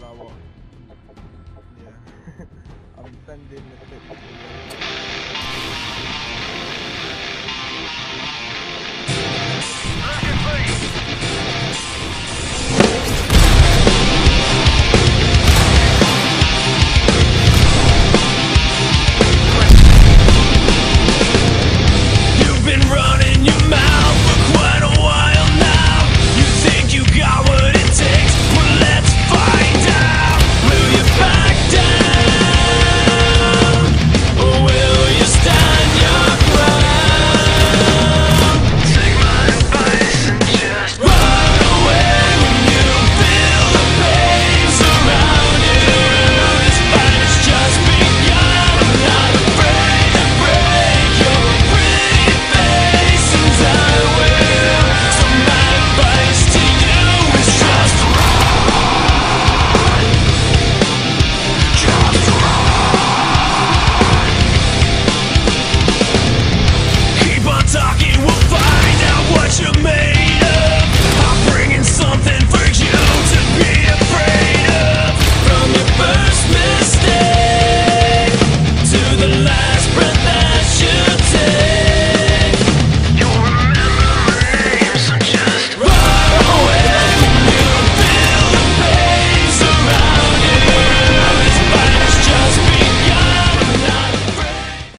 that I want. Yeah. I'm sending the picture.